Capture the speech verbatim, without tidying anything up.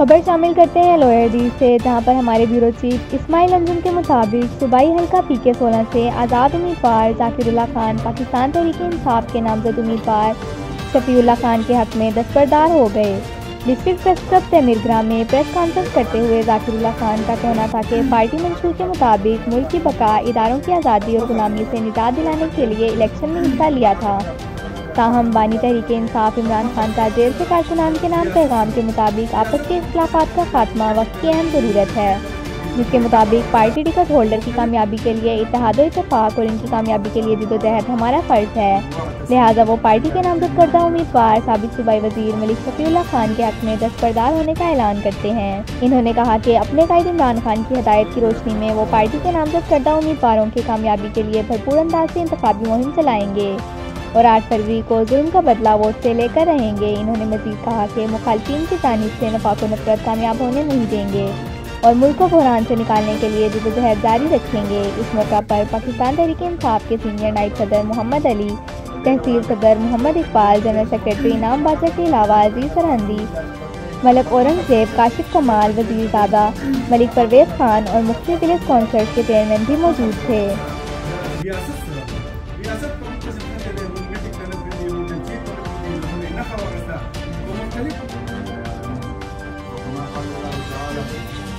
खबर शामिल करते हैं लोहरदीप से, जहां पर हमारे ब्यूरो चीफ इस्माइल अंजुम के मुताबिक सूबाई हल्का पी के सोलह से आज़ाद उम्मीदवार ज़ाकिरुल्लाह खान पाकिस्तान तहरीक इंसाफ के नामजद उम्मीदवार शफी उल्लाह खान के हक में दस्तबरदार हो गए। डिस्ट्रिक्ट प्रेस क्लब तमीरग्राम में प्रेस कॉन्फ्रेंस करते हुए ज़ाकिरुल्लाह खान का कहना था कि पार्टी मंशूर के मुताबिक मुल्क की बका, इदारों की आज़ादी और गुलामी से निजात दिलाने के लिए इलेक्शन में हिस्सा लिया था। ताहम बानी तहरीक इंसाफ इमरान खान का जेल से कारकुनान के नाम पैगाम के मुताबिक आपस के इख्तलाफात का खात्मा वक्त की अहम ज़रूरत है, जिसके मुताबिक पार्टी टिकट होल्डर की कामयाबी के लिए इत्तेहाद इत्तेफाक और इनकी कामयाबी के लिए जिद्दोजहद हमारा फ़र्ज़ है। लिहाजा वो पार्टी के नामजद करदा उम्मीदवार साबिक सूबाई वजीर मलिक शफीउल्लाह खान के हक में दस्तबरदार होने का ऐलान करते हैं। इन्होंने कहा कि अपने कायद इमरान खान की हदायत की रोशनी में वो पार्टी के नामजद करदा उम्मीदवारों की कामयाबी के लिए भरपूर अंदाज से इंतखाबी मुहिम चलाएंगे और आठ फरवरी को जुल्म का बदला वोट से लेकर रहेंगे। इन्होंने मजीद कहा कि मुखालफीन की जानिब से नफाक व नफरत कामयाब होने नहीं देंगे और मुल्क को बहरान से निकालने के लिए जद्दोजहद जारी रखेंगे। इस मौका पर पाकिस्तान तहरीक इंसाफ के सीनियर नायब सदर मोहम्मद अली, तहसील सदर मोहम्मद इकबाल, जनरल सेक्रेटरी इनाम बादशाह के अलावा अजीज सरहंदी, मलक औरंगजेब, काशिफ कुमार, वजीरज़ादा मलिक परवेज खान और मुख्य विलेज कॉन्सर्ट के चेयरमैन भी मौजूद थे। रियासत